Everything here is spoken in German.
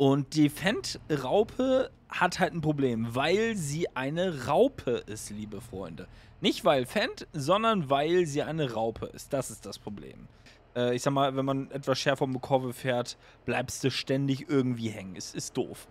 Und die Fendt-Raupe hat halt ein Problem, weil sie eine Raupe ist, liebe Freunde. Nicht weil Fendt, sondern weil sie eine Raupe ist. Das ist das Problem. Ich sag mal, wenn man etwas schärfer um die Kurve fährt, bleibst du ständig irgendwie hängen. Es ist doof.